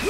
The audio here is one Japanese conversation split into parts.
第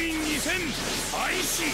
2戦開始。